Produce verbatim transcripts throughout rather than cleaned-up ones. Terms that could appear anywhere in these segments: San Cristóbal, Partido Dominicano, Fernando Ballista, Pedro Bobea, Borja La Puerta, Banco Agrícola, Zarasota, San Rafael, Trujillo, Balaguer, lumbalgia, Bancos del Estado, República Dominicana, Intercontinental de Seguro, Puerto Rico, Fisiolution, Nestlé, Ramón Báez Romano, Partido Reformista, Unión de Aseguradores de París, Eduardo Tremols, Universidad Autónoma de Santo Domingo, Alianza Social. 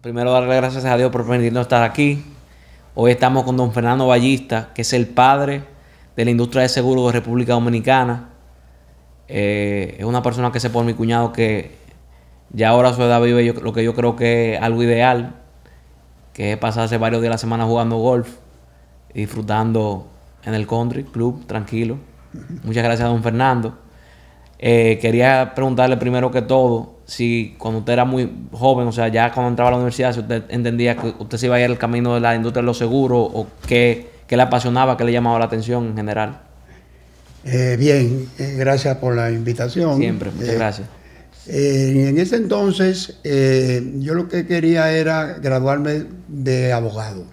primero darle gracias a Dios por permitirnos estar aquí. Hoy estamos con don Fernando Ballista, que es el padre de la industria de seguros de República Dominicana. Eh, es una persona que, se por mi cuñado, que ya ahora a su edad vive yo, lo que yo creo que es algo ideal, que es pasarse varios días a la semana jugando golf y disfrutando en el country club, tranquilo. Muchas gracias a don Fernando. Eh, quería preguntarle primero que todo si cuando usted era muy joven, o sea, ya cuando entraba a la universidad, si usted entendía que usted se iba a ir al camino de la industria de los seguros, o qué, qué le apasionaba, qué le llamaba la atención en general. Eh, bien, eh, gracias por la invitación. Siempre, muchas eh, gracias. Eh, en ese entonces eh, yo lo que quería era graduarme de abogado,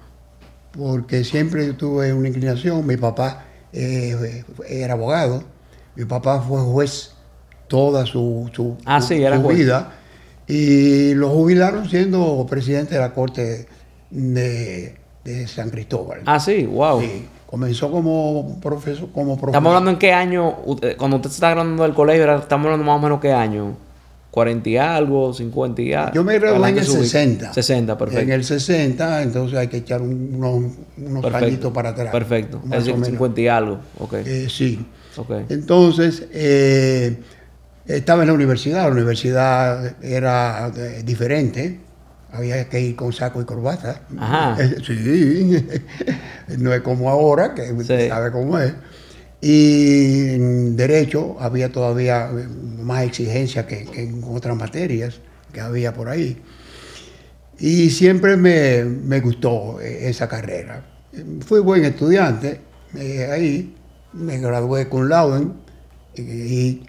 porque siempre tuve una inclinación. Mi papá eh, era abogado, mi papá fue juez toda su, su, ah, su, sí, era su vida, y lo jubilaron siendo presidente de la Corte de, de San Cristóbal. Ah, sí, wow. Sí, comenzó como profesor, como profesor. Estamos hablando en qué año, cuando usted se está graduando del colegio, estamos hablando más o menos qué año, cuarenta y algo, cincuenta y algo. Yo me gradué en el sesenta. sesenta, perfecto. En el sesenta, entonces hay que echar unos, unos pañitos para atrás. Perfecto, es decir, cincuenta y algo. Okay. Eh, sí. Okay. Entonces, eh, estaba en la universidad, la universidad era eh, diferente, había que ir con saco y corbata. Ajá. Eh, sí, no es como ahora, que sí. Sabe cómo es. Y en derecho había todavía más exigencias que, que en otras materias que había por ahí. Y siempre me, me gustó esa carrera. Fui buen estudiante, eh, ahí me gradué cum laude y, y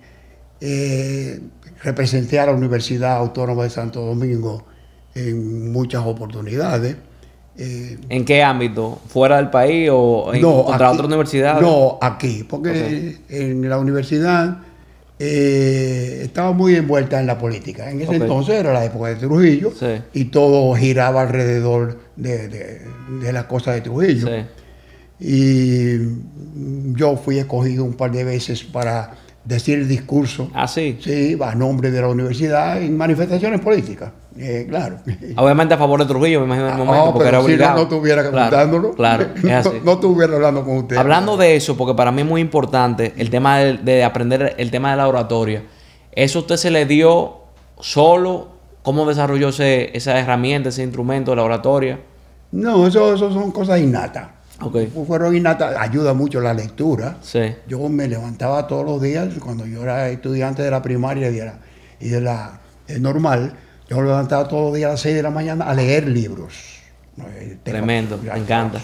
eh, representé a la Universidad Autónoma de Santo Domingo en muchas oportunidades. Eh, ¿En qué ámbito? ¿Fuera del país o en no, contra aquí, otra universidad? No, aquí, porque okay. en la universidad eh, estaba muy envuelta en la política. En ese okay. entonces era la época de Trujillo, sí. Y todo giraba alrededor de, de, de las cosas de Trujillo. Sí. Y yo fui escogido un par de veces para decir el discurso. Ah, sí. Sí, a nombre de la universidad en manifestaciones políticas. Eh, claro. Obviamente a favor de Trujillo, me imagino en el momento, ah, no, porque era obligado. Si no, no estuviera contándolo, claro, claro, no, no estuviera hablando con usted. Hablando no. de eso, porque para mí es muy importante el tema de, de aprender el tema de la oratoria. ¿Eso usted se le dio solo? ¿Cómo desarrolló ese, esa herramienta, ese instrumento de la oratoria? No, eso, eso son cosas innatas. Okay. Fueron innata, ayuda mucho la lectura. Sí. Yo me levantaba todos los días cuando yo era estudiante de la primaria y de la, y de la eh, normal. Yo me levantaba todos los días a las seis de la mañana a leer libros. Tremendo, me encanta.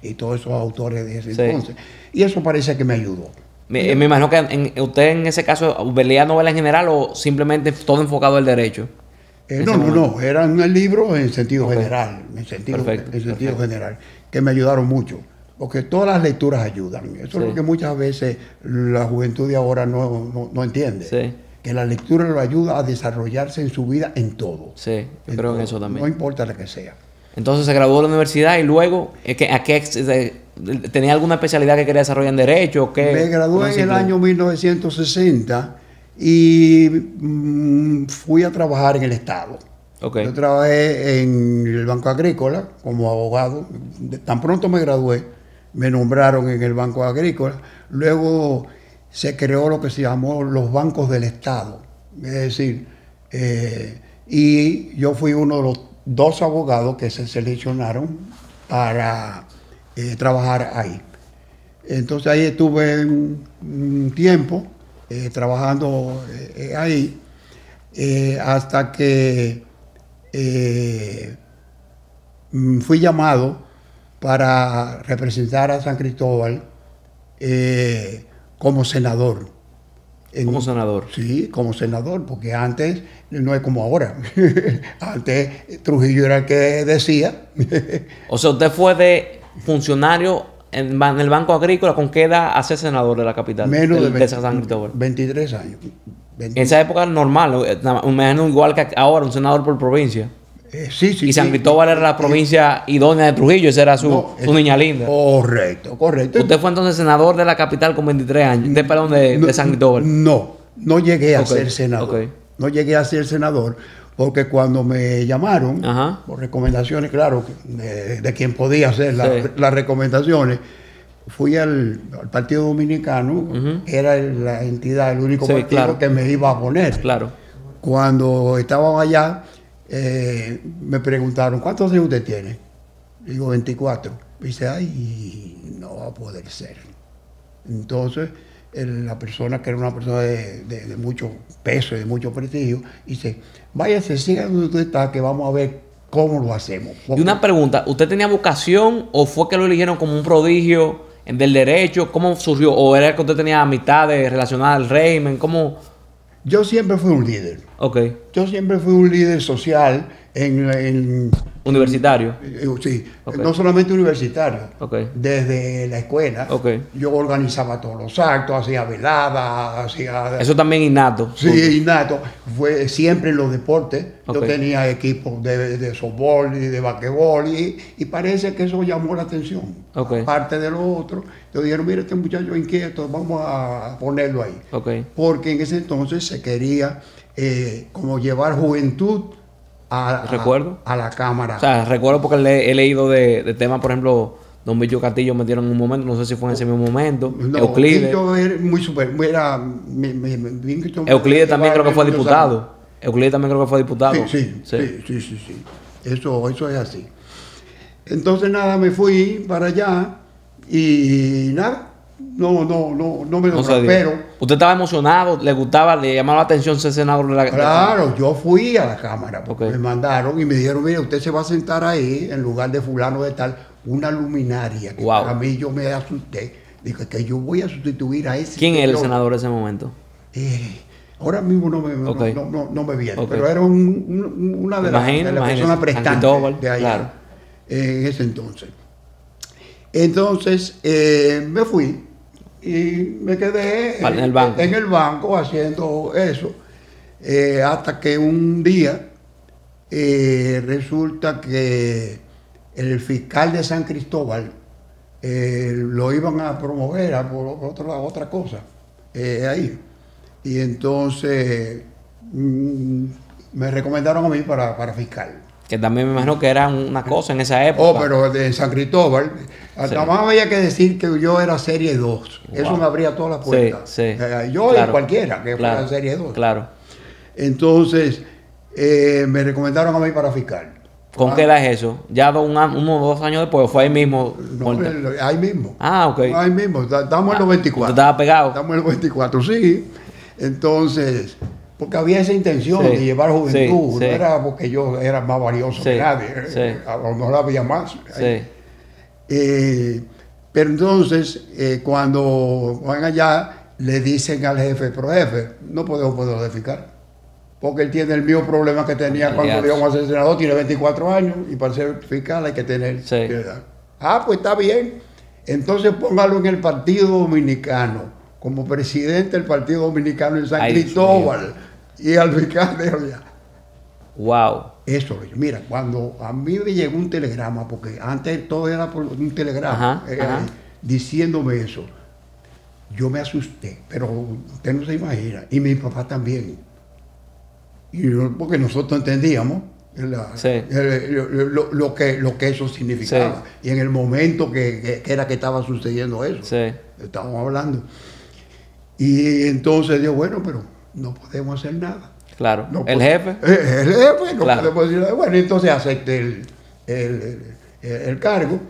Y todos esos autores de ese sí. entonces. Y eso parece que me ayudó. Me, me imagino que en, usted en ese caso leía novelas en general o simplemente todo enfocado al derecho. Eh, no, no, no, eran libros en sentido okay. general, en sentido, perfecto, en sentido perfecto. general, que me ayudaron mucho, porque todas las lecturas ayudan. Eso sí. es lo que muchas veces la juventud de ahora no, no, no entiende, sí. que la lectura lo ayuda a desarrollarse en su vida en todo. Sí, yo creo en eso también. No importa la que sea. Entonces se graduó de la universidad y luego, ¿a qué, ¿tenía alguna especialidad que quería desarrollar en derecho? O qué? Me gradué en el año mil novecientos sesenta. Y mm, fui a trabajar en el Estado. Okay. Yo trabajé en el Banco Agrícola como abogado. De, tan pronto me gradué, me nombraron en el Banco Agrícola. Luego se creó lo que se llamó los Bancos del Estado. Es decir, eh, y yo fui uno de los dos abogados que se seleccionaron para eh, trabajar ahí. Entonces ahí estuve un, un tiempo. Eh, trabajando eh, ahí eh, hasta que eh, fui llamado para representar a San Cristóbal eh, como senador. En, ¿Como senador? Sí, como senador, porque antes no es como ahora. Antes Trujillo era el que decía. O sea, usted fue de funcionario en el Banco Agrícola. ¿Con qué edad hace senador de la capital? Menos de, veinte, de San Cristóbal. veintitrés años. veintitrés. En esa época normal, me imagino igual que ahora, un senador por provincia. Eh, sí, sí. Y San Cristóbal sí, era la provincia eh, idónea de Trujillo, esa era su, no, su niña linda. Correcto, correcto. Usted fue entonces senador de la capital con veintitrés años, de, perdón, de, no, de San Cristóbal. No, no llegué a okay, ser senador. Okay. No llegué a ser senador porque cuando me llamaron, ajá, por recomendaciones, claro, de, de quien podía hacer la, sí, las recomendaciones, fui al, al Partido Dominicano, uh-huh, era la entidad, el único, sí, partido, claro, que me iba a poner. Claro. Cuando estaban allá, eh, me preguntaron, ¿cuántos años usted tiene? Digo, veinticuatro. Y dice, ay, no va a poder ser. Entonces, el, la persona que era una persona de, de, de mucho peso y de mucho prestigio, dice, váyase, siga donde usted está, que vamos a ver cómo lo hacemos. Y una pregunta, ¿usted tenía vocación o fue que lo eligieron como un prodigio del derecho? ¿Cómo surgió? ¿O era que usted tenía amistades relacionadas al régimen? ¿Cómo...? Yo siempre fui un líder. Okay. Yo siempre fui un líder social en... en ¿universitario? En, sí, okay, no solamente universitario. Okay. Desde la escuela, okay, yo organizaba todos los actos, hacía veladas, hacía... Eso también innato. Sí, okay, innato. Fue siempre en los deportes. Okay. Yo tenía equipos de, de softball y de basquetbol y, y parece que eso llamó la atención. Okay. Aparte de lo otro, yo dijeron, mira, este muchacho inquieto, vamos a ponerlo ahí. Okay. Porque en ese entonces se quería eh, como llevar juventud a, ¿recuerdo? A, a la Cámara. O sea, recuerdo porque le, he leído de, de temas, por ejemplo, don Bicho Castillo metieron en un momento, no sé si fue en ese mismo momento. No, Euclides. Bicho era muy super, era, me, me, me, Bicho Euclides también creo que fue diputado. Años. Euclides también creo que fue diputado. Sí, sí, sí, sí, sí, sí, sí. Eso, eso es así. Entonces, nada, me fui para allá y nada, no, no, no, no me lo espero. ¿Usted estaba emocionado? ¿Le gustaba? ¿Le llamaba la atención ser senador de la Cámara? Claro, yo fui a la Cámara, porque okay, me mandaron y me dijeron, mire, usted se va a sentar ahí en lugar de fulano de tal, una luminaria. Que wow. Para mí yo me asusté. Dije que yo voy a sustituir a ese. ¿Quién era el senador en ese momento? Eh, Ahora mismo no me, okay, no, no, no me viene, okay, pero era un, un, una de las la personas prestantes de allá, claro, eh, en ese entonces. Entonces eh, me fui y me quedé en, en, el, banco. en el banco haciendo eso, eh, hasta que un día eh, resulta que el fiscal de San Cristóbal eh, lo iban a promover a por otro, a otra cosa eh, ahí. Y entonces mm, me recomendaron a mí para, para fiscal. Que también me imagino que era una cosa en esa época. Oh, pero de San Cristóbal. Hasta sí, más había que decir que yo era serie dos. Wow. Eso me abría todas las puertas. Sí, sí. Eh, yo claro, y cualquiera que claro, fuera serie dos. Claro. Entonces eh, me recomendaron a mí para fiscal. ¿Con ah, qué edad es eso? ¿Ya un, uno o dos años después? ¿O fue ahí mismo? No, ahí mismo. Ah, ok. Ahí mismo. Estamos ah, en los veinticuatro. Estaba pegado. Estamos en los veinticuatro, sí. Entonces, porque había esa intención sí, de llevar juventud, sí, no sí, era porque yo era más valioso sí, que nadie, sí, a lo mejor había más. Sí. Eh, pero entonces, eh, cuando van allá, le dicen al jefe, pero jefe, no podemos poder fiscal, porque él tiene el mismo problema que tenía sí, cuando le íbamos a ser senador, tiene veinticuatro años y para ser fiscal hay que tener sí, edad. Ah, pues está bien, entonces póngalo en el Partido Dominicano, como presidente del Partido Dominicano en San ay, Cristóbal Dios, y al fiscal de allá. Wow. Eso, mira, cuando a mí me llegó un telegrama, porque antes todo era por un telegrama, ajá, eh, ajá, diciéndome eso, yo me asusté, pero usted no se imagina, y mi papá también. Y yo, porque nosotros entendíamos la, sí, el, lo, lo, que, lo que eso significaba, sí, y en el momento que, que, que era que estaba sucediendo eso, sí, estábamos hablando. Y entonces digo, bueno, pero no podemos hacer nada. Claro, no el jefe. El jefe, no claro, podemos decir nada. Bueno, entonces acepté el, el, el, el cargo.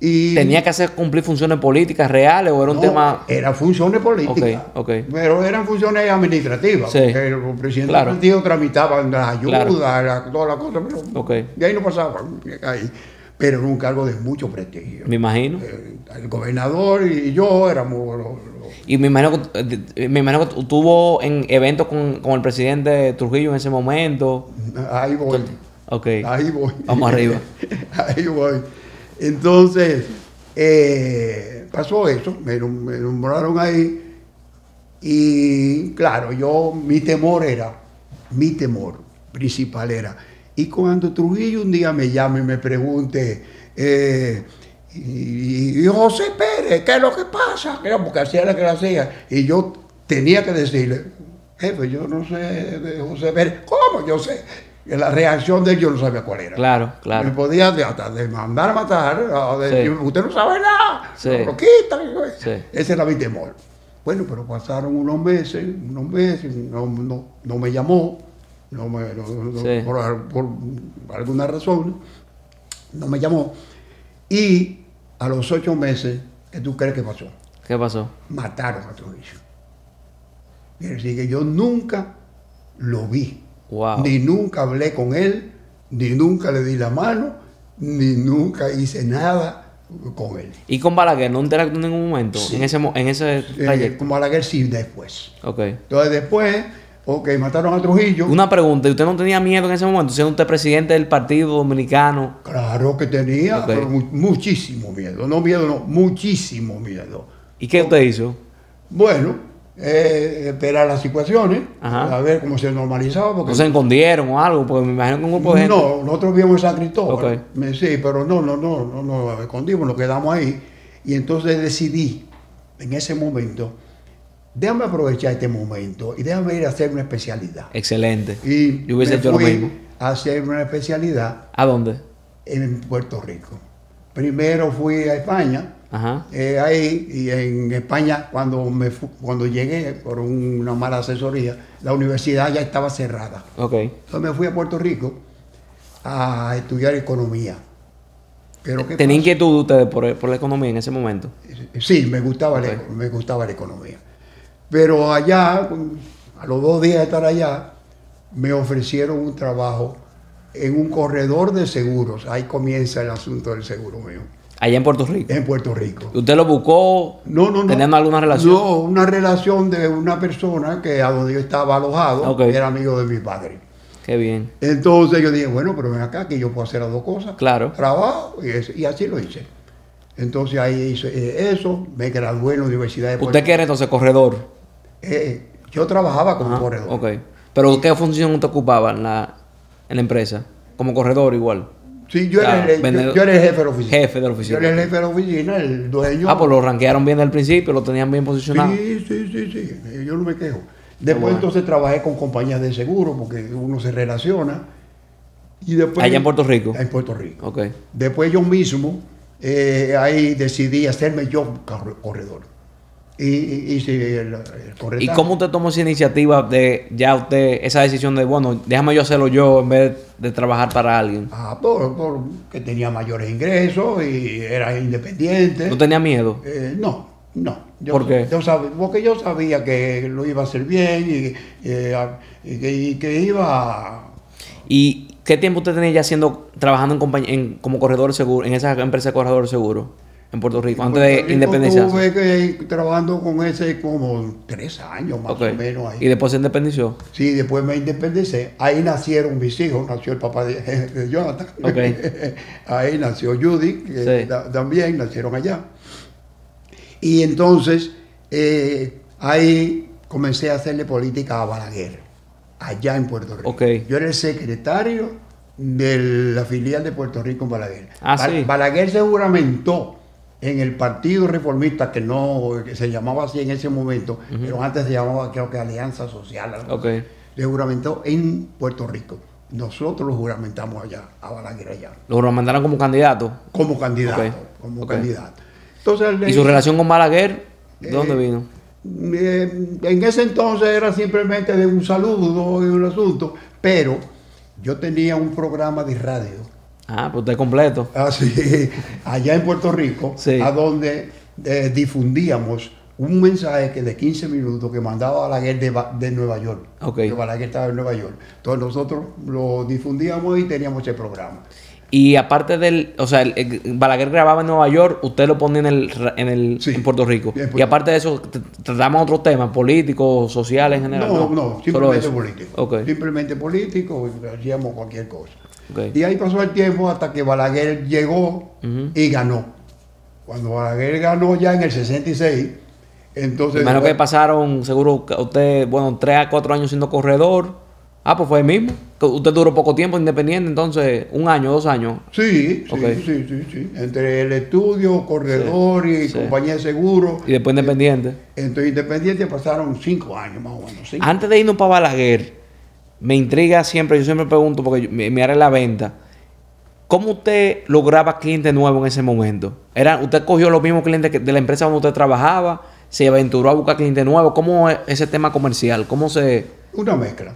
Y ¿tenía que hacer cumplir funciones políticas reales o era un no, tema...? Eran funciones políticas, okay, okay, pero eran funciones administrativas. Sí. Porque el presidente claro, del partido tramitaban las ayudas, claro, la, todas las cosas, pero okay, de ahí no pasaba. Ahí. Pero era un cargo de mucho prestigio. Me imagino. Eh, el gobernador y yo éramos... Los, los... Y me imagino, que, me imagino que tuvo en eventos con, con el presidente Trujillo en ese momento. Ahí voy. Okay. Ahí voy. Vamos arriba. Ahí voy. Entonces, eh, pasó eso. Me, me nombraron ahí. Y claro, yo, mi temor era, mi temor principal era... Y cuando Trujillo un día me llame y me pregunte, eh, y, y José Pérez, ¿qué es lo que pasa? Porque hacía lo que lo hacía. Y yo tenía que decirle, jefe, yo no sé de José Pérez. ¿Cómo yo sé? la reacción de ellos no sabía cuál era. Claro, claro. Me podían hasta de mandar a matar, o de, sí. usted no sabe nada, sí. no lo quitan. Sí. Ese era mi temor. Bueno, pero pasaron unos meses, unos meses, no, no, no me llamó, no me, no, no, sí. por, por alguna razón, no me llamó. Y a los ocho meses, ¿qué tú crees que pasó? ¿Qué pasó? Mataron a Trujillo. Quiere decir que yo nunca lo vi. Wow. Ni nunca hablé con él, ni nunca le di la mano, ni nunca hice nada con él. ¿Y con Balaguer no interactuó en ningún momento? Sí. En ese, en ese trayecto. Eh, con Balaguer sí, después. Okay. Entonces después, ok, mataron a Trujillo. Una pregunta, ¿y usted no tenía miedo en ese momento, siendo usted presidente del Partido Dominicano? Claro que tenía, okay. pero mu muchísimo miedo. No miedo, no, muchísimo miedo. ¿Y qué usted hizo? Bueno... Eh, esperar las situaciones, Ajá. a ver cómo se normalizaba. Porque ¿no se escondieron o algo? Porque me imagino que un grupo de gente... No, nosotros vivimos en San Cristóbal. Okay. Sí, pero no, no, no, no nos escondimos, nos quedamos ahí. Y entonces decidí, en ese momento, déjame aprovechar este momento y déjame ir a hacer una especialidad. Excelente. Y yo hubiese hecho lo mismo. A hacer una especialidad. ¿A dónde? En Puerto Rico. Primero fui a España. Ajá. Eh, ahí, y en España, cuando me cuando llegué por un, una mala asesoría, la universidad ya estaba cerrada. Okay. Entonces me fui a Puerto Rico a estudiar economía. Pero ¿tenía inquietud ustedes por, por la economía en ese momento? Sí, me gustaba, okay. la, me gustaba la economía. Pero allá, a los dos días de estar allá, me ofrecieron un trabajo en un corredor de seguros. Ahí comienza el asunto del seguro mío. Allá en Puerto Rico. En Puerto Rico. ¿Usted lo buscó? No, no, no. ¿Teniendo alguna relación? No, una relación de una persona que a donde yo estaba alojado, okay. era amigo de mi padre. Qué bien. Entonces yo dije, bueno, pero ven acá que yo puedo hacer las dos cosas. Claro. Trabajo y, eso, y así lo hice. Entonces ahí hice eso, me gradué en la Universidad de Puerto Rico. ¿Usted qué era entonces, corredor? Eh, yo trabajaba como Ajá, corredor. Ok. ¿Pero y, qué función usted ocupaba en la, en la empresa? ¿Como corredor igual? Sí, yo, claro, era el, vendedor, yo, yo era el jefe de la oficina. Jefe de la oficina. Yo era el jefe de la oficina, el dueño. Ah, pues lo ranquearon bien al principio, lo tenían bien posicionado. Sí, sí, sí, sí. Yo no me quejo. Después bueno. entonces trabajé con compañías de seguro, porque uno se relaciona. Y después, allá en Puerto Rico. En Puerto Rico. Ok. Después yo mismo, eh, ahí decidí hacerme yo corredor. Y, y, y, el, el corredor. ¿Y cómo usted tomó esa iniciativa de ya usted, esa decisión de, bueno, déjame yo hacerlo yo en vez de trabajar para alguien? Ah, por, por que tenía mayores ingresos y era independiente. ¿No tenía miedo? Eh, no, no. Yo, ¿Por qué? Yo sabía, porque yo sabía que lo iba a hacer bien y, eh, y, que, y que iba a... ¿Y qué tiempo usted tenía ya siendo, trabajando en compañía, en, como corredor seguro, en esa empresa de corredor seguro? En Puerto Rico, en Puerto antes Rico de independencia. Estuve que, trabajando con ese como tres años más okay. o menos. Ahí. ¿Y después se independizó? Sí, después me independicé. Ahí nacieron mis hijos, nació el papá de, de Jonathan. Okay. Ahí nació Judy, que sí. da, también nacieron allá. Y entonces eh, ahí comencé a hacerle política a Balaguer, allá en Puerto Rico. Okay. Yo era el secretario de la filial de Puerto Rico en Balaguer. Ah, ba sí. Balaguer se juramentó en el Partido Reformista, que no que se llamaba así en ese momento, uh-huh. pero antes se llamaba, creo que Alianza Social, algo okay. se juramentó en Puerto Rico. Nosotros lo juramentamos allá, a Balaguer allá. ¿Lo juramentaron como candidato? Como candidato, okay. como okay. candidato. Entonces, ¿y su eh, relación con Balaguer? ¿De dónde eh, vino? Eh, en ese entonces era simplemente de un saludo y un asunto, pero yo tenía un programa de radio. Ah, pues usted completo. Así, allá en Puerto Rico, sí. a donde eh, difundíamos un mensaje que de quince minutos que mandaba Balaguer de, de Nueva York. Okay. Que Balaguer estaba en Nueva York. Entonces nosotros lo difundíamos y teníamos ese programa. Y aparte del, o sea, el, el Balaguer grababa en Nueva York, usted lo ponía en el, en el sí, en Puerto Rico. Bien, pues, y aparte de eso, tratamos otros temas políticos, sociales en general. No, no, no simplemente políticos. Okay. Simplemente políticos, hacíamos cualquier cosa. Okay. Y ahí pasó el tiempo hasta que Balaguer llegó uh-huh. y ganó. Cuando Balaguer ganó ya en el sesenta y seis, entonces... Menos que pasaron, seguro, usted, bueno, tres a cuatro años siendo corredor. Ah, pues fue el mismo. Usted duró poco tiempo independiente, entonces, un año, dos años. Sí, okay. sí, sí, sí, sí. Entre el estudio, corredor sí, y sí. compañía de seguro. Y después independiente. Entonces, independiente pasaron cinco años más o menos. Cinco. Antes de irnos para Balaguer... me intriga siempre, yo siempre pregunto, porque yo, me, me haré la venta, ¿cómo usted lograba clientes nuevos en ese momento? Era, ¿usted cogió los mismos clientes que, de la empresa donde usted trabajaba? ¿Se aventuró a buscar clientes nuevos? ¿Cómo es ese tema comercial? ¿Cómo se...? Una mezcla,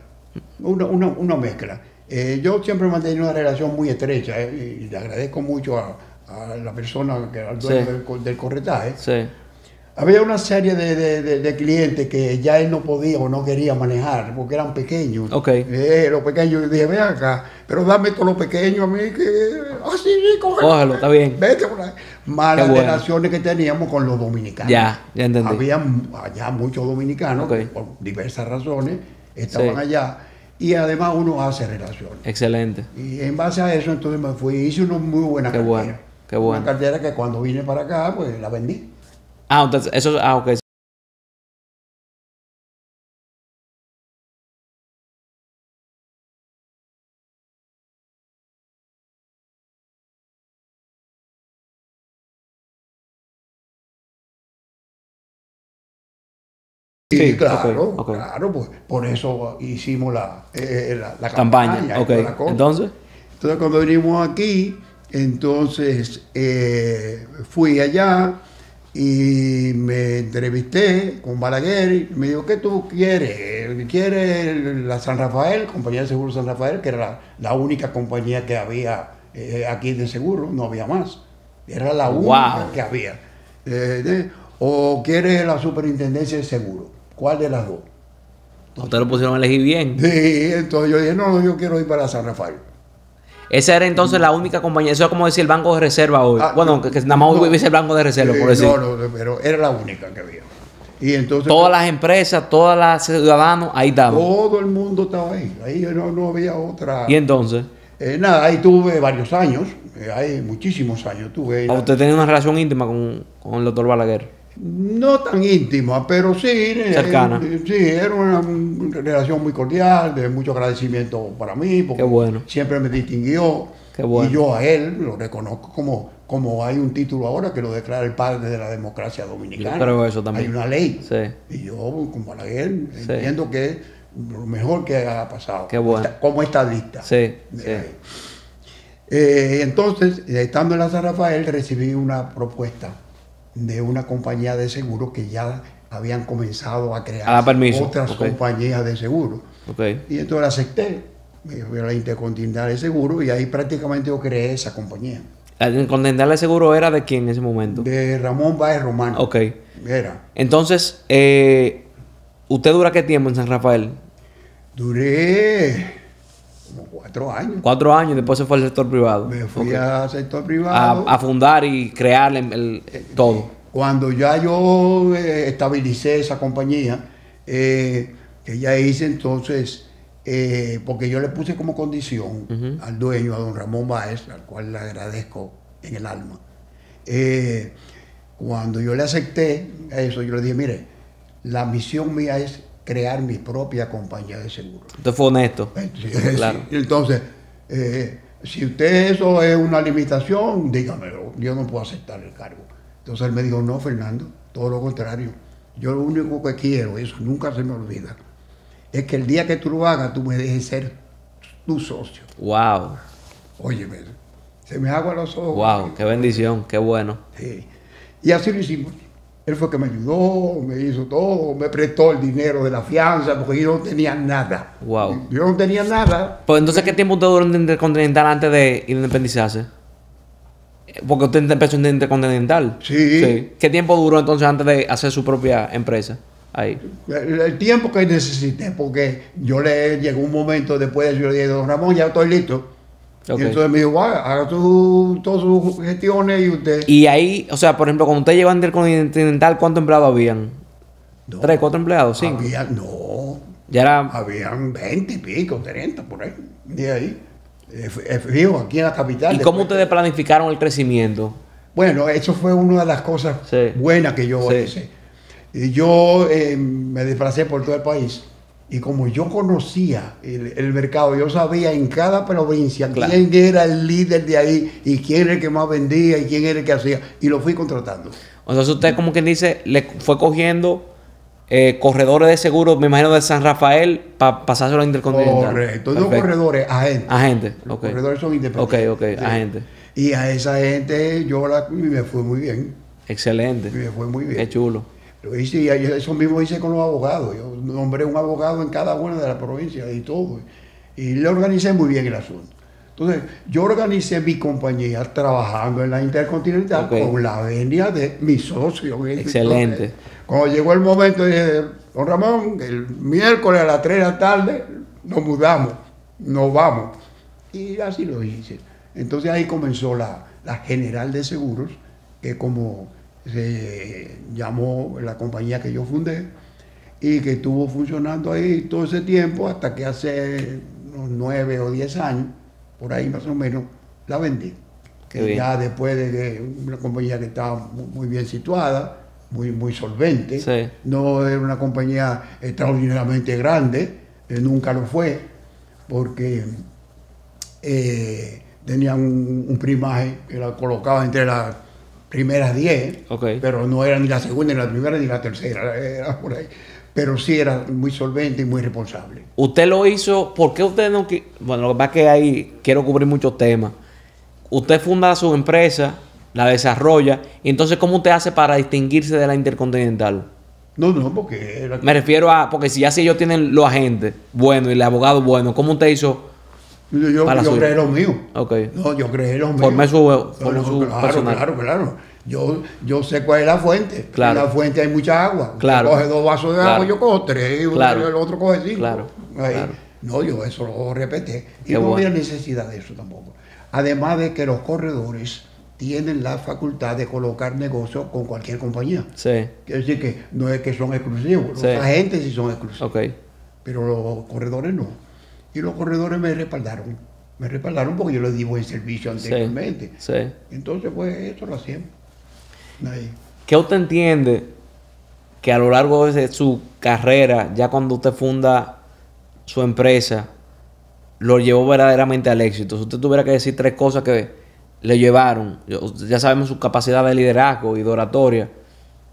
una, una, una mezcla. Eh, yo siempre mantengo una relación muy estrecha, eh, y le agradezco mucho a, a la persona, que, al dueño sí. del, del corretaje. Sí. Había una serie de, de, de, de clientes que ya él no podía o no quería manejar porque eran pequeños. Okay. Eh, los pequeños, yo dije, ven acá, pero dame con los pequeños a mí que... Ah, sí, sí, cógelo. Cógelo, está bien. Vete por ahí. Malas bueno. relaciones que teníamos con los dominicanos. Ya, ya entendí. Había allá muchos dominicanos, okay. por diversas razones, estaban sí. allá. Y además uno hace relaciones. Excelente. Y en base a eso, entonces me fui, hice una muy buena Qué cartera. Bueno. Qué bueno. Una cartera que cuando vine para acá, pues la vendí. Ah, entonces, eso, ah, ok. Sí, claro, okay, okay. claro, pues por eso hicimos la, eh, la, la campaña. campaña okay. la entonces, entonces cuando vinimos aquí, entonces eh, fui allá. Y me entrevisté con Balaguer y me dijo, ¿qué tú quieres? ¿Quieres la San Rafael, compañía de seguro San Rafael, que era la, la única compañía que había eh, aquí de seguro? No había más. Era la wow. única que había. Eh, de, ¿O quieres la superintendencia de seguro? ¿Cuál de las dos? Ustedes lo pusieron a elegir bien. Sí, entonces yo dije, no, yo quiero ir para San Rafael. Esa era entonces la única compañía, eso es como decir el banco de reserva hoy. Ah, bueno, que, que nada más no, hoy hubiese el banco de reserva, eh, por decir. No, no, pero era la única que había. Y entonces, todas las empresas, todas las ciudadanos, ahí estaban. Todo el mundo estaba ahí, ahí no, no había otra. ¿Y entonces? Eh, nada, ahí tuve varios años, eh, ahí muchísimos años tuve. La... ¿Usted tenía una relación íntima con, con el doctor Balaguer? No tan íntima, pero sí. Cercana. Eh, sí, era una relación muy cordial, de mucho agradecimiento para mí, porque Qué bueno. siempre me distinguió. Qué bueno. Y yo a él lo reconozco como, como hay un título ahora que lo declara el padre de la democracia dominicana. Pero eso también. Hay una ley. Sí. Y yo, con Balaguer, sí. entiendo que es lo mejor que ha pasado. Qué bueno. Como estadista. Sí. sí. Eh, entonces, estando en la San Rafael, recibí una propuesta de una compañía de seguro que ya habían comenzado a crear ah, otras okay. compañías de seguro. Okay. Y entonces la acepté, me fui a la Intercontinental de Seguro y ahí prácticamente yo creé esa compañía. ¿La Intercontinental de Seguro era de quién en ese momento? De Ramón Báez Romano. Ok. Era. Entonces, eh, ¿usted dura qué tiempo en San Rafael? Duré... como cuatro años. Cuatro años, después se fue al sector privado. Me fui okay. al sector privado. A, a fundar y crear el, el, eh, todo. Sí. Cuando ya yo eh, estabilicé esa compañía, eh, que ya hice entonces, eh, porque yo le puse como condición uh-huh. al dueño, a don Ramón Báez, al cual le agradezco en el alma. Eh, cuando yo le acepté eso, yo le dije, mire, la misión mía es crear mi propia compañía de seguro. Usted fue honesto. Entonces, claro. entonces eh, si usted eso es una limitación, dígamelo, yo no puedo aceptar el cargo. Entonces él me dijo, no, Fernando, todo lo contrario. Yo lo único que quiero, eso nunca se me olvida, es que el día que tú lo hagas, tú me dejes ser tu socio. Wow. Óyeme, se me aguan los ojos. Wow, ¿sí? Qué bendición, qué bueno. Sí. Y así lo hicimos. Él fue que me ayudó, me hizo todo, me prestó el dinero de la fianza, porque yo no tenía nada. Wow. Yo no tenía nada. Pues entonces, ¿qué tiempo usted duró en Intercontinental antes de independizarse? Porque usted empezó en Intercontinental. Sí. sí. ¿Qué tiempo duró entonces antes de hacer su propia empresa ahí? El, el tiempo que necesité, porque yo le llegó un momento después, yo le dije, don Ramón, ya estoy listo. Okay. Y entonces me dijo, wow, haga tu, todas sus gestiones y usted... Y ahí, o sea, por ejemplo, cuando usted llegó a Intercontinental, ¿cuántos empleados habían? No, ¿Tres, cuatro empleados? ¿Cinco? Había, no. Ya era... Habían veinte y pico, treinta, por ahí. De ahí. Fijo, aquí en la capital. ¿Y cómo ustedes planificaron el crecimiento? Bueno, eso fue una de las cosas sí. buenas que yo sí. hice. Y yo eh, me desplacé por todo el país. Y como yo conocía el, el mercado, yo sabía en cada provincia claro. quién era el líder de ahí y quién era el que más vendía y quién era el que hacía. Y lo fui contratando. Entonces usted, como quien dice, le fue cogiendo eh, corredores de seguro, me imagino, de San Rafael para pasárselo a Intercontinental. Correcto. Perfecto. Los corredores, agentes. Agentes, Los okay. corredores son independientes. Ok, ok, sí. agentes. Y a esa gente yo la, me fue muy bien. Excelente. Me fue muy bien. Qué chulo. Lo hice, y eso mismo hice con los abogados. Yo nombré un abogado en cada una de las provincias y todo. Y le organicé muy bien el asunto. Entonces, yo organicé mi compañía trabajando en la Intercontinental okay. con la venia de mi socio. Excelente. Cuando llegó el momento, dije, don Ramón, el miércoles a las tres de la tarde nos mudamos, nos vamos. Y así lo hice. Entonces ahí comenzó la, la General de Seguros, que como se llamó la compañía que yo fundé, y que estuvo funcionando ahí todo ese tiempo hasta que hace unos nueve o diez años, por ahí más o menos, la vendí. Que ya después de una compañía que estaba muy bien situada, muy, muy solvente, sí. no era una compañía extraordinariamente grande, eh, nunca lo fue, porque eh, tenían un, un primaje que la colocaba entre las primeras diez, okay. pero no era ni la segunda, ni la primera, ni la tercera, era por ahí. Pero sí era muy solvente y muy responsable. Usted lo hizo, ¿por qué usted no...? Bueno, lo que pasa es que ahí quiero cubrir muchos temas. Usted funda su empresa, la desarrolla, y entonces, ¿cómo usted hace para distinguirse de la Intercontinental? No, no, porque... Era... Me refiero a... Porque si así ellos tienen los agentes buenos y el abogado bueno, ¿cómo usted hizo...? Yo, yo creé los míos. Okay. No, yo creé los míos. Formé su, formé no, su claro, personal. Claro, claro. Yo, yo sé cuál es la fuente. Claro. En la fuente hay mucha agua. Claro. Yo coge dos vasos de claro. agua, yo cojo tres, claro. uno, el otro coge cinco. Claro. Claro. No, yo eso lo repetí. Y Qué no bueno. había necesidad de eso tampoco. Además de que los corredores tienen la facultad de colocar negocios con cualquier compañía. Sí. Quiere decir que no es que son exclusivos. Los sí. agentes sí son exclusivos. Okay. Pero los corredores no. Y los corredores me respaldaron. Me respaldaron porque yo les di buen servicio anteriormente. Sí, sí. Entonces, pues, eso lo hacíamos. Ahí. ¿Qué usted entiende que a lo largo de su carrera, ya cuando usted funda su empresa, lo llevó verdaderamente al éxito? Si usted tuviera que decir tres cosas que le llevaron, ya sabemos su capacidad de liderazgo y de oratoria,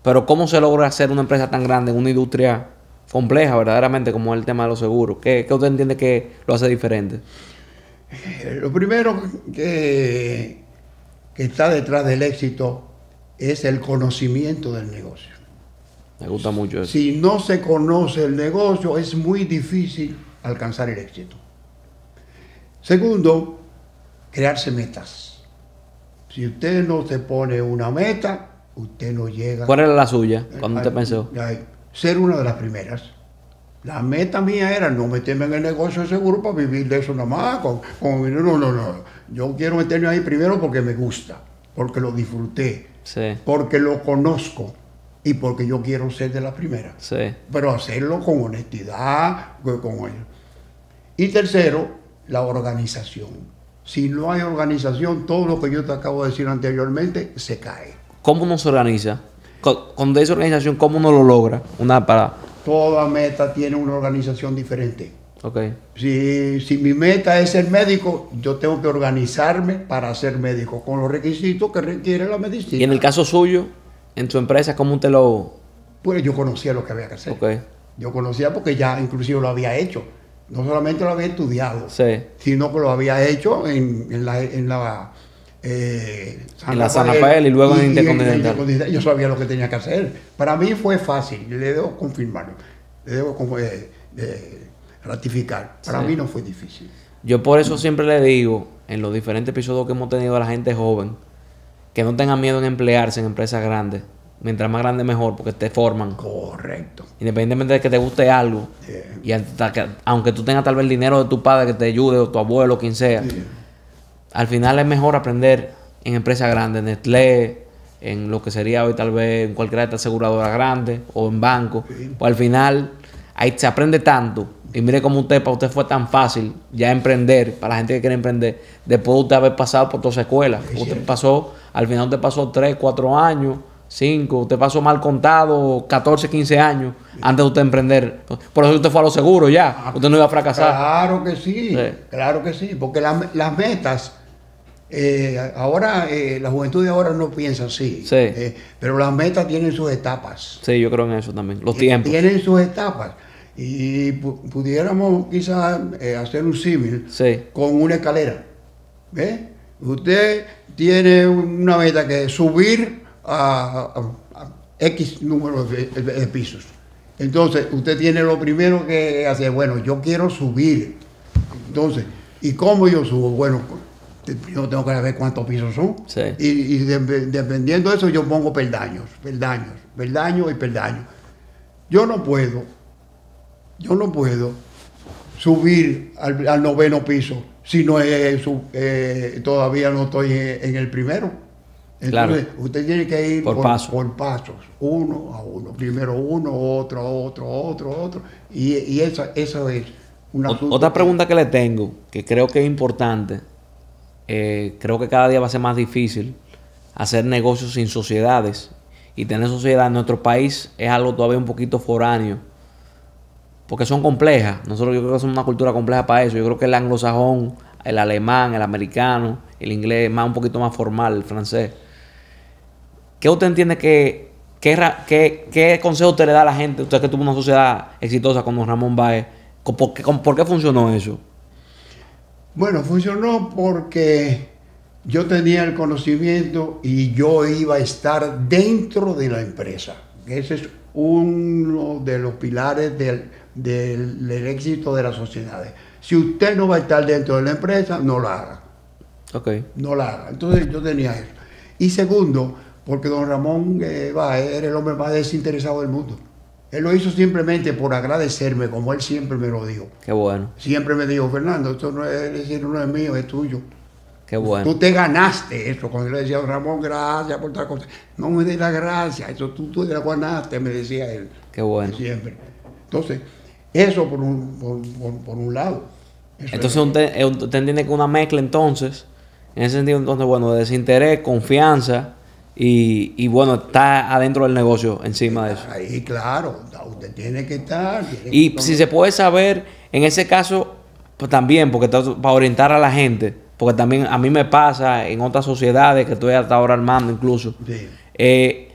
pero ¿cómo se logra hacer una empresa tan grande en una industria compleja verdaderamente como es el tema de los seguros? ¿Qué, qué usted entiende que lo hace diferente? Eh, lo primero que, que está detrás del éxito es el conocimiento del negocio. Me gusta mucho eso. Si no se conoce el negocio, es muy difícil alcanzar el éxito. Segundo, crearse metas. Si usted no se pone una meta, usted no llega. ¿Cuál era la suya? ¿Cuándo usted pensó? Ay, ser una de las primeras. La meta mía era no meterme en el negocio de seguro para vivir de eso nada más. Con, con, no, no, no. Yo quiero meterme ahí primero porque me gusta, porque lo disfruté, sí. porque lo conozco y porque yo quiero ser de las primeras. Sí. Pero hacerlo con honestidad. Con... Y tercero, la organización. Si no hay organización, todo lo que yo te acabo de decir anteriormente se cae. ¿Cómo uno se organiza? Con esa organización, ¿cómo uno lo logra? Una para... Toda meta tiene una organización diferente. Okay. Si, si mi meta es ser médico, yo tengo que organizarme para ser médico, con los requisitos que requiere la medicina. Y en el caso suyo, en su empresa, ¿cómo usted lo...? Pues yo conocía lo que había que hacer. Okay. Yo conocía porque ya inclusive lo había hecho. No solamente lo había estudiado, sí. sino que lo había hecho en, en la... En la Eh, San en la San Rafael y luego en Intercontinental. Yo sabía lo que tenía que hacer. Para mí fue ffácil, le debo confirmarlo, le debo eh, eh, ratificar. Para sí. mí no fue difícil. Yo por eso siempre le digo, en los diferentes episodios que hemos tenido a la gente joven, que no tengan miedo en emplearse en empresas grandes. Mientras más grande mejor, porque te forman. Correcto. Independientemente de que te guste algo, yeah. y hasta que, aunque tú tengas tal vez el dinero de tu padre que te ayude, o tu abuelo, quien sea, yeah. al final es mejor aprender en empresas grandes, en Nestlé, en lo que sería hoy tal vez en cualquiera de estas aseguradoras grandes o en bancos. Sí. Pues al final ahí se aprende tanto. Y mire cómo usted, para usted fue tan fácil ya emprender, para la gente que quiere emprender, después de usted haber pasado por todas las escuelas. Sí, usted sí. pasó, al final usted pasó tres, cuatro años, cinco, usted pasó mal contado catorce, quince años sí. antes de usted emprender. Por eso usted fue a lo seguro ya, ah, usted no iba a fracasar. Claro que sí, sí. claro que sí, porque la, las metas... Eh, ahora, eh, la juventud de ahora no piensa así, sí. eh, pero las metas tienen sus etapas. Sí, yo creo en eso también, los tiempos. Tienen sus etapas y pu pudiéramos quizás eh, hacer un símil sí. con una escalera. ¿Eh? Usted tiene una meta que es subir a, a, a X número de, de, de pisos. Entonces, usted tiene lo primero que hacer, bueno, yo quiero subir. Entonces, ¿y cómo yo subo? Bueno, yo tengo que saber cuántos pisos son. Sí. Y, y de, dependiendo de eso, yo pongo peldaños, peldaños, peldaños y peldaños. Yo no puedo, yo no puedo subir al, al noveno piso si no es, eh, todavía no estoy en el primero. Entonces, claro. usted tiene que ir por, por, paso. por pasos, uno a uno. Primero uno, otro, otro, otro, otro. Y, y eso, eso es una... Otra pregunta que le tengo, que creo que es importante... Eh, creo que cada día va a ser más difícil hacer negocios sin sociedades, y tener sociedad en nuestro país es algo todavía un poquito foráneo porque son complejas. Nosotros, yo creo que somos una cultura compleja para eso. Yo creo que el anglosajón, el alemán, el americano, el inglés más un poquito más formal, el francés. ¿Qué usted entiende que qué, qué, qué consejo usted le da a la gente? Usted que tuvo una sociedad exitosa como Ramón Báez, ¿por qué, por qué funcionó eso? Bueno, funcionó porque yo tenía el conocimiento y yo iba a estar dentro de la empresa. Ese es uno de los pilares del, del, del éxito de las sociedades. Si usted no va a estar dentro de la empresa, no la haga. Okay. No la haga. Entonces yo tenía eso. Y segundo, porque don Ramón eh, Báez era el hombre más desinteresado del mundo. Él lo hizo simplemente por agradecerme, como él siempre me lo dijo. Qué bueno. Siempre me dijo, Fernando, esto no es, decir, no es mío, es tuyo. Qué bueno. Tú te ganaste eso. Cuando yo le decía, Ramón, gracias por tal cosa. No me des las gracias, eso tú, tú te la ganaste, me decía él. Qué bueno. Siempre. Entonces, eso por un, por, por, por un lado. Eso entonces, usted, usted entiende que una mezcla, entonces, en ese sentido, entonces, bueno, de desinterés, confianza... Y, y bueno, está adentro del negocio encima de eso. Ahí, claro, usted tiene que estar. Tiene y que si se puede saber, en ese caso, pues también, porque para orientar a la gente, porque también a mí me pasa en otras sociedades que estoy hasta ahora armando incluso. Sí. Eh,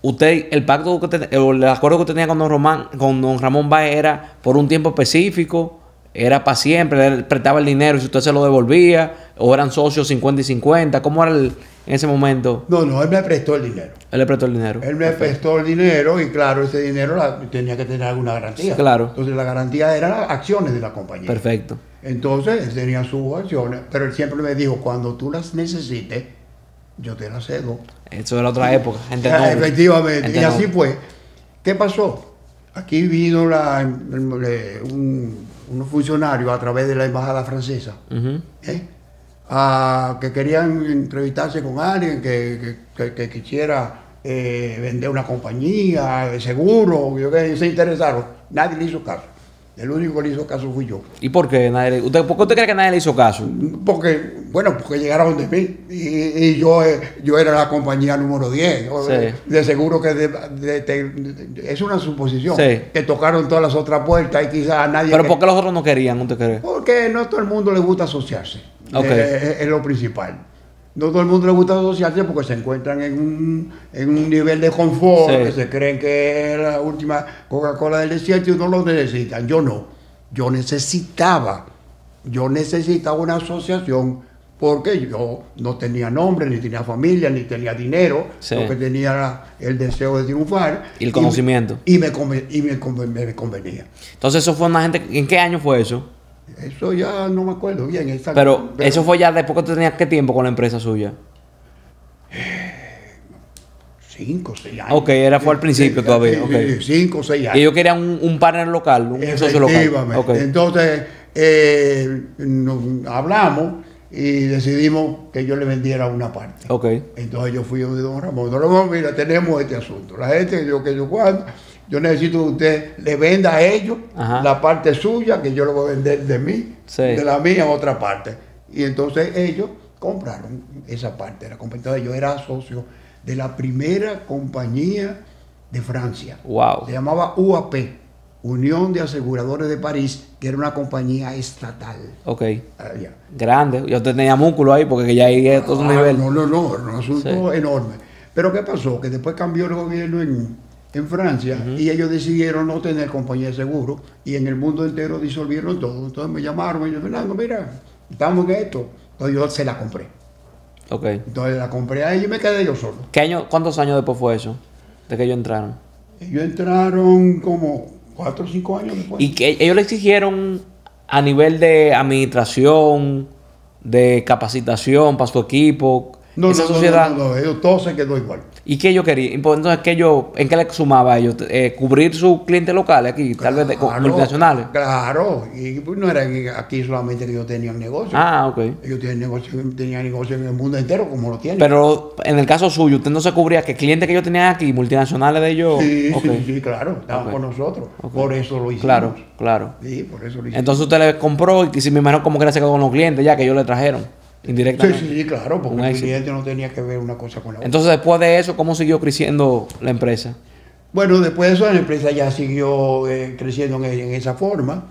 usted, el pacto que usted, el acuerdo que usted tenía con don, Román, con don Ramón Báez era por un tiempo específico, era para siempre, él prestaba el dinero y si usted se lo devolvía, o eran socios cincuenta y cincuenta, ¿cómo era el... en ese momento? No, no, él me prestó el dinero. Él le prestó el dinero. Él me Perfecto. prestó el dinero y claro, ese dinero la, tenía que tener alguna garantía. Sí, claro. Entonces la garantía eran las acciones de la compañía. Perfecto. Entonces él tenía sus acciones, pero él siempre me dijo, cuando tú las necesites, yo te las cedo. Eso era otra sí. época. Gente noble. Efectivamente. Gente y así noble. fue. ¿Qué pasó? Aquí vino la, un, unos funcionarios a través de la embajada francesa. Uh-huh. ¿Eh? A, que querían entrevistarse con alguien que, que, que quisiera eh, vender una compañía de seguro, que se interesaron. Nadie le hizo caso. El único que le hizo caso fui yo. ¿Y por qué? Nadie, usted, ¿Por qué usted cree que nadie le hizo caso? Porque, bueno, porque llegaron de mí. Y, y yo, yo era la compañía número diez. Sí. De, de seguro que de, de, de, de, es una suposición. Sí. Que tocaron todas las otras puertas y quizás nadie... ¿Pero por qué los otros no querían? ¿Usted cree? Porque no todo el mundo le gusta asociarse. Okay. Eh, es, es lo principal. No todo el mundo le gusta asociarse porque se encuentran en un, en un nivel de confort, sí. que se creen que es la última Coca-Cola del desierto y no lo necesitan. Yo no. Yo necesitaba, yo necesitaba una asociación porque yo no tenía nombre, ni tenía familia, ni tenía dinero, sí. lo que tenía era el deseo de triunfar. Y el conocimiento. Y, me, y, me, y me, me convenía. Entonces eso fue una gente, ¿en qué año fue eso? Eso ya no me acuerdo bien. Esa, pero, pero eso fue ya después que tú tenías qué tiempo con la empresa suya. Cinco o seis años. Ok, era fue al principio sí, todavía. Sí, okay. Cinco o seis años. Y ellos querían un, un partner local, un socio local. Okay. Entonces, eh, nos hablamos y decidimos que yo le vendiera una parte. Ok. Entonces yo fui donde don Ramón. Don Ramón, mira, tenemos este asunto. La gente, yo que yo cuando... Yo necesito que usted le venda a ellos Ajá. la parte suya, que yo lo voy a vender de mí, sí. de la mía a otra parte. Y entonces ellos compraron esa parte de la compañía. Yo era socio de la primera compañía de Francia. Wow. Se llamaba U A P. Unión de Aseguradores de París, que era una compañía estatal. Ok. Allá. Grande. Yo tenía músculo ahí porque ya ahí es todo un nivel. No, no, no, un asunto sí. enorme. Pero ¿qué pasó? Que después cambió el gobierno en, en Francia uh-huh. y ellos decidieron no tener compañía de seguro y en el mundo entero disolvieron todo. Entonces me llamaron y yo, Fernando, mira, estamos en esto. Entonces yo se la compré. Ok. Entonces la compré a ellos y me quedé yo solo. ¿Qué año, ¿Cuántos años después fue eso? ¿De que ellos entraron? Ellos entraron como... Cuatro o cinco años después. Y que ellos le exigieron a nivel de administración, de capacitación para su equipo. No, esa no, sociedad... no, no, no, ellos todo se quedó igual. ¿Y qué ellos querían? Entonces, ¿qué ellos, ¿en qué le sumaba a ellos? Eh, ¿Cubrir sus clientes locales aquí, claro, tal vez de multinacionales? Claro, y pues no era aquí solamente que ellos tenían negocio. Ah, ok. Ellos tenían negocio, tenían negocio en el mundo entero, como lo tienen. Pero en el caso suyo, ¿usted no se cubría que clientes que ellos tenían aquí, multinacionales de ellos? Sí, okay. sí, sí, claro, estaban okay. con nosotros. Okay. Por eso lo hicimos. Claro, claro. Sí, por eso lo hicimos. Entonces usted le compró y si me imagino como que se quedó con los clientes ya que ellos le trajeron. Indirectamente. Sí, sí, claro, porque el cliente no tenía que ver una cosa con la otra. Entonces, después de eso, ¿cómo siguió creciendo la empresa? Bueno, después de eso, la empresa ya siguió eh, creciendo en, en esa forma.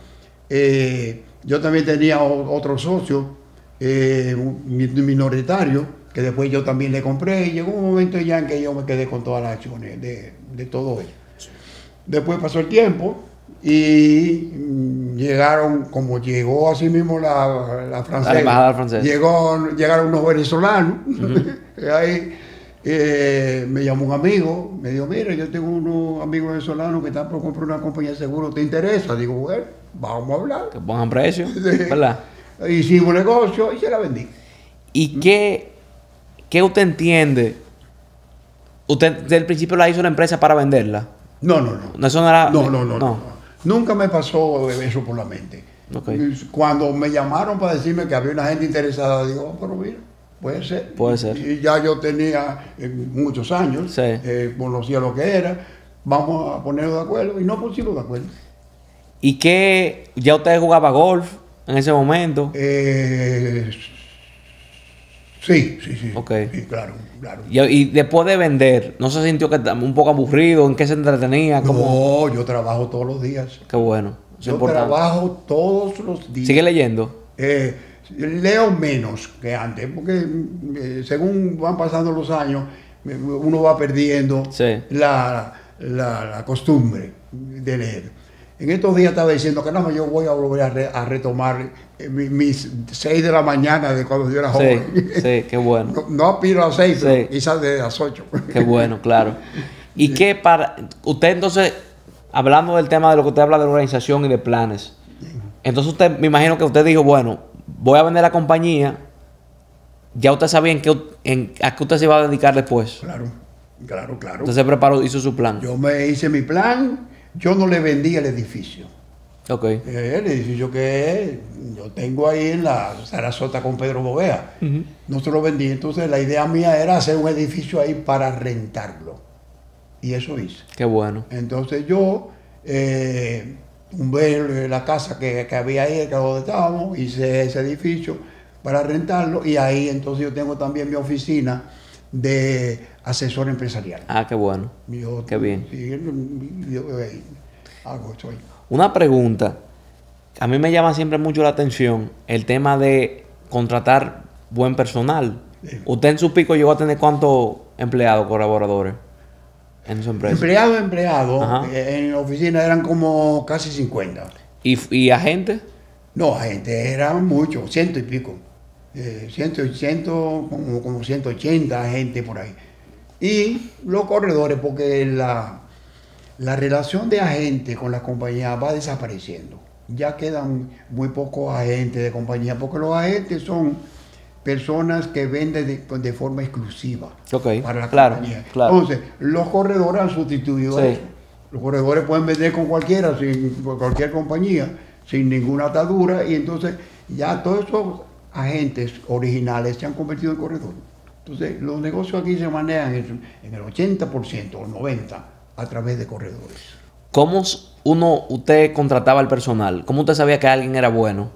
Eh, yo también tenía o, otro socio, eh, un minoritario, que después yo también le compré. Y llegó un momento ya en que yo me quedé con todas las acciones de, de todo ello. Después pasó el tiempo. Y llegaron, como llegó así mismo la, la francesa, la embajada francesa. Llegó, llegaron unos venezolanos, uh-huh. ahí eh, me llamó un amigo, me dijo, mira, yo tengo unos amigos venezolanos que están por comprar una compañía de seguro, ¿te interesa? Digo, bueno, vamos a hablar. Que pongan precio, ¿verdad? Hicimos negocio y se la vendí. ¿Y qué, qué usted entiende? ¿Usted desde el principio la hizo la empresa para venderla? No, no, no. Eso no era... No, no, no, no. no. Nunca me pasó eso por la mente. Okay. Cuando me llamaron para decirme que había una gente interesada, digo, oh, pero mira, puede ser. Puede ser. Y ya yo tenía eh, muchos años, sí. eh, conocía lo que era, vamos a ponernos de acuerdo y no pusimos de acuerdo. ¿Y qué? ¿Ya usted jugaba golf en ese momento? Eh, sí, sí, sí. Okay. Sí, claro, claro. Y, y después de vender, ¿no se sintió que un poco aburrido? ¿En qué se entretenía? ¿Cómo? No, yo trabajo todos los días. Qué bueno. Yo importante. trabajo todos los días. ¿Sigue leyendo? Eh, leo menos que antes, porque eh, según van pasando los años, uno va perdiendo sí. la, la, la costumbre de leer. En estos días estaba diciendo que no, yo voy a volver a, re, a retomar mis, mis seis de la mañana de cuando yo era joven. Sí, sí, qué bueno. No, no aspiro a seis, sí. pero quizás de las ocho. Qué bueno, claro. Y sí. que para... Usted entonces, hablando del tema de lo que usted habla de la organización y de planes, entonces usted, me imagino que usted dijo, bueno, voy a vender la compañía, ya usted sabía en qué, en, a qué usted se iba a dedicar después. Claro, claro, claro. Entonces se preparó, hizo su plan. Yo me hice mi plan... Yo no le vendí el edificio. Ok. Eh, el edificio que yo tengo ahí en la Zarasota con Pedro Bobea. Uh-huh. No se lo vendí. Entonces la idea mía era hacer un edificio ahí para rentarlo. Y eso hice. Qué bueno. Entonces yo eh, tumbé la casa que, que había ahí, que donde estábamos, hice ese edificio para rentarlo. Y ahí entonces yo tengo también mi oficina de asesor empresarial. Ah, qué bueno. Yo, qué bien. Yo, yo, yo, hago esto ahí. Una pregunta. A mí me llama siempre mucho la atención el tema de contratar buen personal. Sí. ¿Usted en su pico llegó a tener cuántos empleados, colaboradores en su empresa? Empleados, empleados. En la oficina eran como casi cincuenta. ¿Y, y agentes? No, agentes eran muchos, ciento y pico. Eh, ciento ochenta, como, como ciento ochenta gente por ahí. Y los corredores, porque la, la relación de agente con la compañía va desapareciendo. Ya quedan muy pocos agentes de compañía, porque los agentes son personas que venden de, de forma exclusiva okay, para la claro, compañía. Claro. Entonces, los corredores han sustituido sí. eso. Los corredores pueden vender con cualquiera, sin con cualquier compañía, sin ninguna atadura, y entonces ya todo eso... agentes originales se han convertido en corredores. Entonces, los negocios aquí se manejan en el ochenta por ciento o el noventa por ciento a través de corredores. ¿Cómo uno, usted contrataba al personal? ¿Cómo usted sabía que alguien era bueno?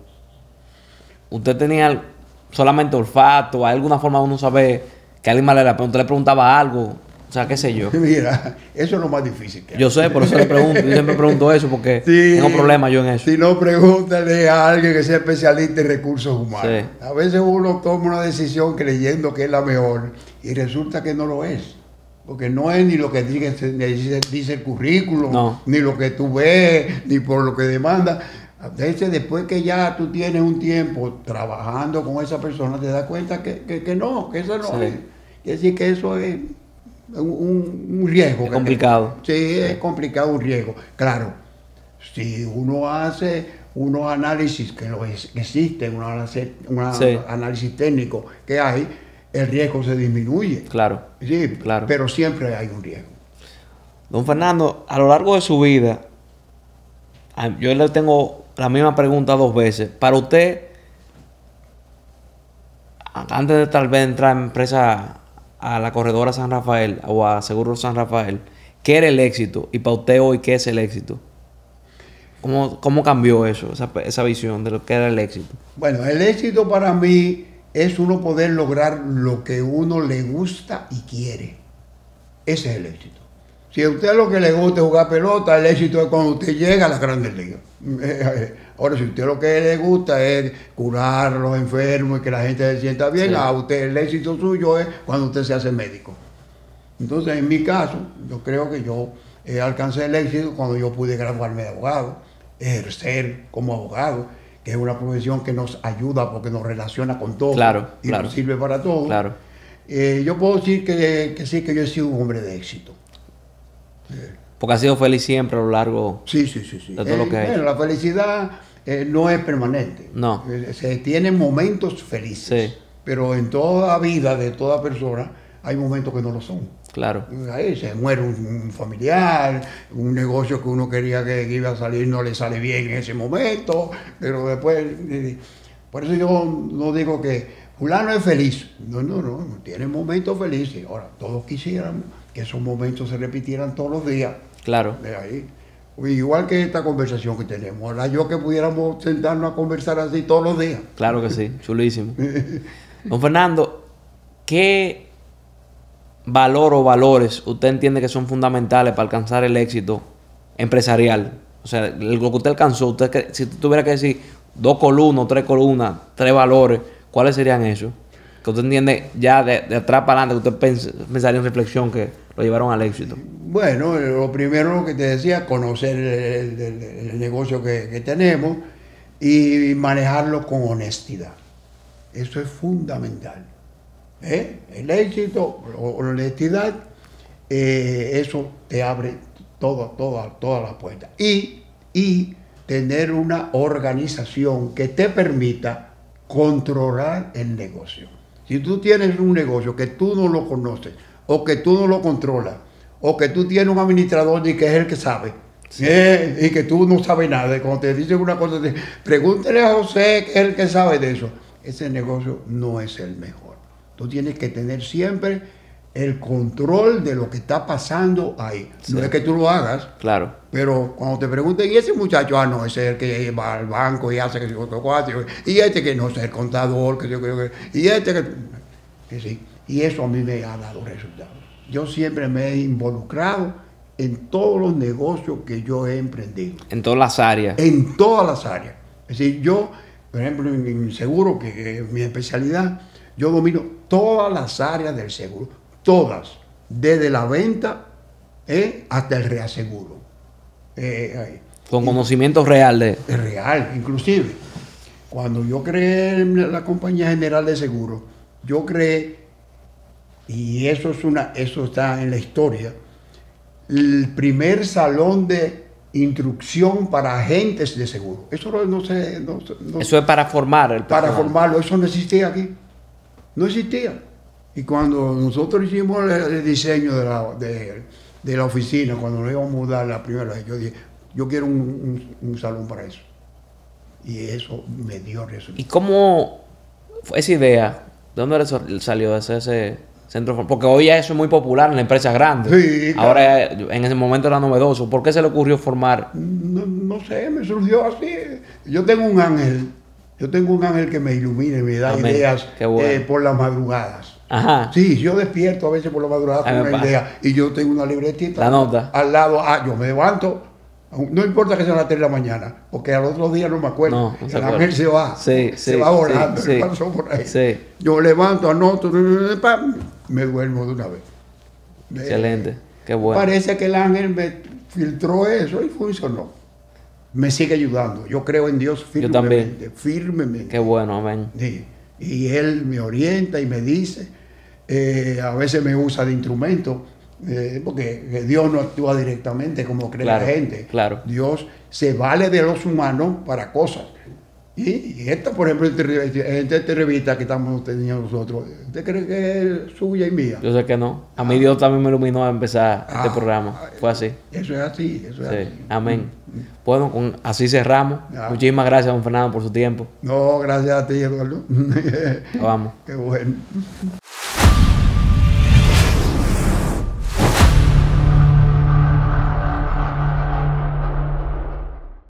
¿Usted tenía solamente olfato? ¿Hay alguna forma de uno saber que alguien mal era? ¿Usted le preguntaba algo? O sea, qué sé yo. Mira, eso es lo más difícil que hay. Yo sé, por eso le pregunto. Yo siempre pregunto eso porque sí, tengo problemas yo en eso. Si no, pregúntale a alguien que sea especialista en recursos humanos. Sí. A veces uno toma una decisión creyendo que es la mejor y resulta que no lo es. Porque no es ni lo que dice, dice el currículum, no, ni lo que tú ves, ni por lo que demanda. A veces después que ya tú tienes un tiempo trabajando con esa persona, te das cuenta que, que, que no, que eso no sí. es. Es decir, que eso es un, un riesgo. Es complicado. Sí, sí, es complicado, un riesgo. Claro, si uno hace unos análisis que, lo es, que existen, un análisis, una, sí. análisis técnico que hay, el riesgo se disminuye. Claro, sí, claro. Pero siempre hay un riesgo. Don Fernando, a lo largo de su vida, yo le tengo la misma pregunta dos veces. Para usted, antes de tal vez entrar en empresa a la corredora San Rafael o a Seguro San Rafael, ¿qué era el éxito? Y para usted hoy, ¿qué es el éxito? ¿Cómo, cómo cambió eso, esa, esa visión de lo que era el éxito? Bueno, el éxito para mí es uno poder lograr lo que uno le gusta y quiere. Ese es el éxito. Si a usted lo que le gusta es jugar pelota, el éxito es cuando usted llega a las grandes ligas. Ahora, si a usted lo que le gusta es curar a los enfermos y que la gente se sienta bien, sí. a usted el éxito suyo es cuando usted se hace médico. Entonces, en mi caso, yo creo que yo eh, alcancé el éxito cuando yo pude graduarme de abogado, ejercer como abogado, que es una profesión que nos ayuda porque nos relaciona con todo claro, y claro. nos sirve para todo. Claro. Eh, yo puedo decir que, que sí, que yo he sido un hombre de éxito. Porque ha sido feliz siempre a lo largo sí, sí, sí, sí. de todo eh, lo que ha hecho. Bueno, la felicidad eh, no es permanente. No. Eh, se tienen momentos felices. Sí. Pero en toda vida de toda persona hay momentos que no lo son. Claro. Ahí se muere un, un familiar, un negocio que uno quería que iba a salir no le sale bien en ese momento, pero después... Eh, por eso yo no digo que fulano es feliz. No, no, no. Tiene momentos felices. Ahora, todos quisiéramos que esos momentos se repitieran todos los días. Claro. De ahí. Igual que esta conversación que tenemos. Ahora yo que pudiéramos sentarnos a conversar así todos los días. Claro que sí, chulísimo. Don Fernando, ¿qué valor o valores usted entiende que son fundamentales para alcanzar el éxito empresarial? O sea, lo que usted alcanzó, usted, si usted tuviera que decir dos columnas, tres columnas, tres valores, ¿cuáles serían esos? Que usted entiende ya de, de atrás para adelante, que usted pens pensaría en reflexión que lo llevaron al éxito. Bueno, lo primero que te decía, conocer el, el, el negocio que, que tenemos y manejarlo con honestidad. Eso es fundamental. ¿Eh? El éxito, o la honestidad, eh, eso te abre todas toda, toda las puertas. Y, y tener una organización que te permita controlar el negocio. Si tú tienes un negocio que tú no lo conoces, o que tú no lo controlas, o que tú tienes un administrador y que es el que sabe, sí. eh, y que tú no sabes nada, y cuando te dicen una cosa, te dicen, pregúntale a José que es el que sabe de eso. Ese negocio no es el mejor. Tú tienes que tener siempre el control de lo que está pasando ahí. Sí. No es que tú lo hagas, claro. pero cuando te pregunten, ¿y ese muchacho? Ah, no, ese es el que va al banco y hace que se otro cuatro, y este que no es el contador, que yo creo que, y este que, que sí. Y eso a mí me ha dado resultados. Yo siempre me he involucrado en todos los negocios que yo he emprendido. En todas las áreas. En todas las áreas. Es decir, yo, por ejemplo, en mi seguro, que es mi especialidad, yo domino todas las áreas del seguro, todas, desde la venta eh, hasta el reaseguro. Eh, eh. Con conocimientos reales. Real, inclusive. Cuando yo creé la Compañía General de Seguro, yo creé, y eso es una, eso está en la historia, el primer salón de instrucción para agentes de seguro. Eso no, no sé. No, no, eso es para formar el personal. Para formarlo, eso no existía aquí. No existía. Y cuando nosotros hicimos el, el diseño de la. De, de la oficina, cuando nos íbamos a mudar la primera vez, yo dije, yo quiero un, un, un salón para eso. Y eso me dio resultado. ¿Y cómo fue esa idea? ¿De dónde salió ese, ese centro? Porque hoy ya eso es muy popular en las empresas grandes. Sí, claro. Ahora, en ese momento era novedoso. ¿Por qué se le ocurrió formar? No, no sé, me surgió así. Yo tengo un ángel. Yo tengo un ángel que me ilumina y me da Amén. ideas bueno. eh, por las madrugadas. Ajá. Sí, yo despierto a veces por la madrugada con una pasa. idea y yo tengo una libretita. La nota. Al lado, ah, yo me levanto. No importa que sean las tres de la mañana, porque al otro día no me acuerdo. No, no la mujer se va, sí, se sí, va volando. Sí, sí, por ahí. Sí. Yo levanto, anoto, me duermo de una vez. Excelente, qué bueno. Parece que el ángel me filtró eso y funcionó. Me sigue ayudando. Yo creo en Dios firmemente. Yo también. Firmemente. Qué bueno, amén. Sí. Y Él me orienta y me dice. Eh, a veces me usa de instrumento. Eh, porque Dios no actúa directamente como cree claro, la gente. Claro. Dios se vale de los humanos para cosas. Y, y esta, por ejemplo, esta, esta revista que estamos teniendo nosotros, ¿usted cree que es suya y mía? Yo sé que no. A mí ah. Dios también me iluminó a empezar ah, este programa. Fue así. Eso es así. Eso es sí. así. Amén. Bueno, con, así cerramos. Ah. Muchísimas gracias, don Fernando, por su tiempo. No, gracias a ti, Eduardo. Vamos. Qué bueno.